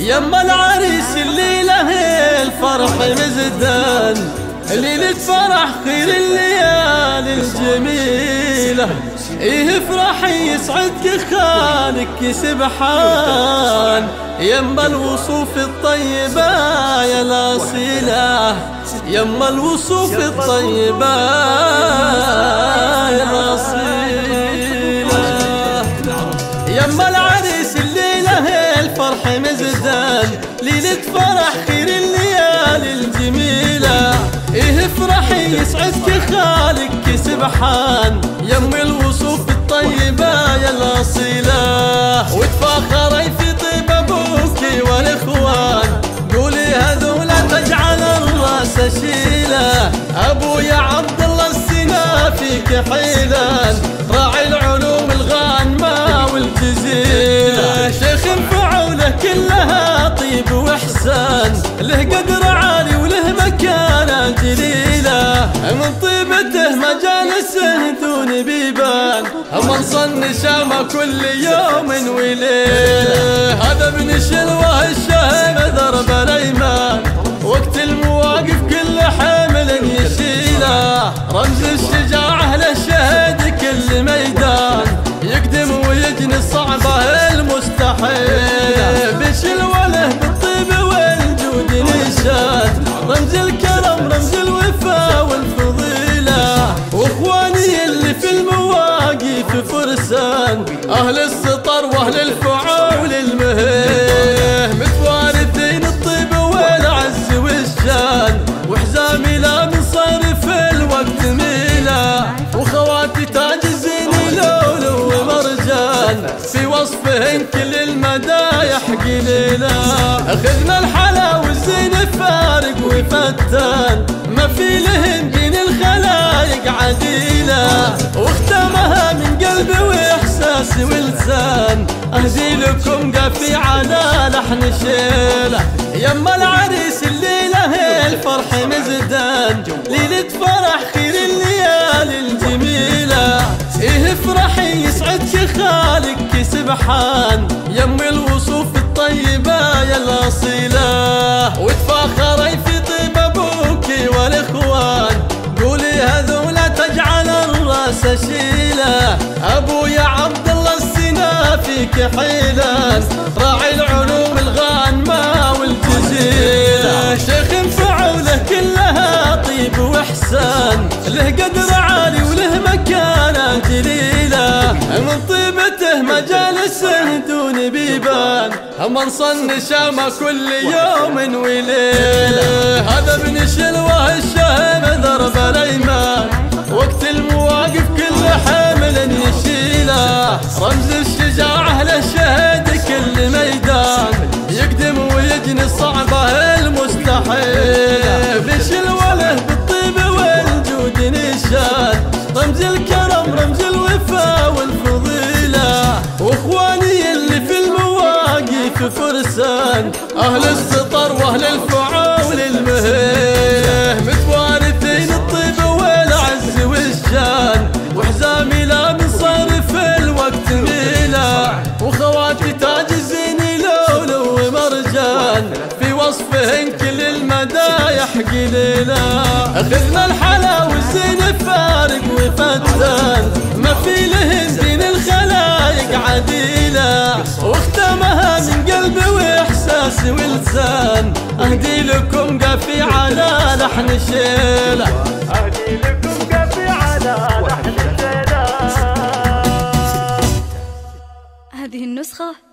يما العريس اللي له الفرح مزدان، ليلة فرح خير الليالي الجميلة. ايه افرحي يسعدك خالك سبحان، يما الوصوف الطيبة يا الأصيلة، يما الوصوف الطيبة يا الأصيلة. يما العريس اللي له الفرح مزدان، ليلة فرح خير الليالي الجميلة. ايه افرحي يسعدك خالك سبحان، يما الوصوف الطيبة يا الأصيلة. وتفاخري في طيب أبوكي والإخوان، قولي هذولا تجعل الراس شيلة. أبويا عبد الله السنا فيك حيلان، راعي العلوم الغانمة والجزيلة. شيخ فعوله كلها طيب وإحسان، له قدر عالي وله مكانة جليلة. من طيبته مجالسه دون بيبان، من صن شامه كل يوم وليله. هذا ابن شلوه الشهم ذرب الايمان، وقت المواقف كل حمل يشيله. رمز الشجاعه له شهد كل ميدان، يقدم ويجني الصعبه المستحيل. بشلوه له بالطيب والجود نشاد، رمز الكرم رمز الوفاء والفضيله. واخواني اللي في في فرسان، أهل السطر وأهل الفعول المهيه. متوارثين الطيب والعز والشان، وحزامي لا من صار في الوقت ميله. وخواتي تاج الزين لولو ومرجان، في وصفهن كل المدايح قليله. أخذنا الحلا والزين فارق وفتان، ما في لهن بين الخلايق عديله. واختمها من قلبي واحساسي ولسان، اهدي لكم قافي على لحن شيله. يما العريس اللي له الفرح مزدان، ليله فرح خير الليالي الجميله. ايه افرحي يسعدك خالك سبحان، يما الوصوف الطيبه يا الاصيله. وتفاخري في طيب ابوكي والاخوان، قولي هذولا تجعل الراس شيله. ابويا عبد الله السنا فيك حيلان، راعي العلوم الغانمه والجزيله. شيخ فعوله كلها طيب واحسان، له قدر عالي وله مكانه جليله. من طيبته مجالسه دون بيبان، من صن شامه كل يوم وليله. هذا ابن شلوه الشهم ذرب الايمان، وقت المواقف كل حامل يشيله. رمز الشجاعه له شهد كل ميدان، يقدم ويجني الصعبه المستحيل. بشلوه له بالطيب والجود نشاد، رمز الكرم رمز الوفاء والفضيله. واخواني اللي في المواقف فرسان، اهل السطر واهل الفعول المهيه. متوارثين الطيب والعز والشان، وحزامي لا من صار في الوقت ميله. وخواتي تاج الزين لولو ومرجان، في وصفهن كل المدايح قليله. اخذنا الحلا والزين فارق وفتان، ما في لهن بين الخلايق عديله. واختمها من قلبي واحساسي ولسان، اهدي لكم قافي على لحن شيله. اهدي لكم قافي على لحن شيله. هذه النسخه